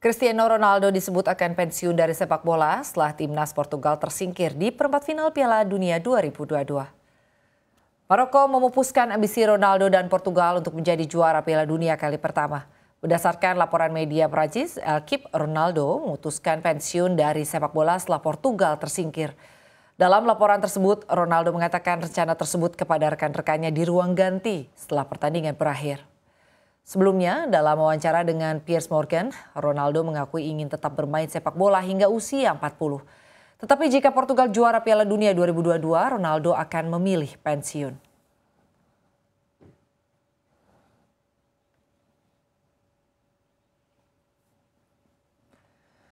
Cristiano Ronaldo disebut akan pensiun dari sepak bola setelah timnas Portugal tersingkir di perempat final Piala Dunia 2022. Maroko memupuskan ambisi Ronaldo dan Portugal untuk menjadi juara Piala Dunia kali pertama. Berdasarkan laporan media Prancis, L'Equipe, Ronaldo memutuskan pensiun dari sepak bola setelah Portugal tersingkir. Dalam laporan tersebut, Ronaldo mengatakan rencana tersebut kepada rekan-rekannya di ruang ganti setelah pertandingan berakhir. Sebelumnya, dalam wawancara dengan Piers Morgan, Ronaldo mengakui ingin tetap bermain sepak bola hingga usia 40. Tetapi jika Portugal juara Piala Dunia 2022, Ronaldo akan memilih pensiun.